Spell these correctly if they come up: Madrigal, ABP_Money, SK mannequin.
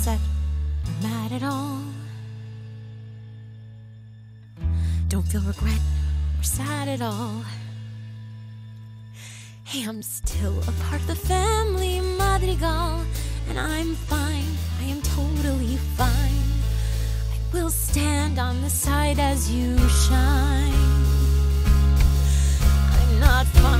upset, mad at all. Don't feel regret or sad at all. Hey, I'm still a part of the family, Madrigal, and I'm fine, I am totally fine. I will stand on the side as you shine. I'm not fine.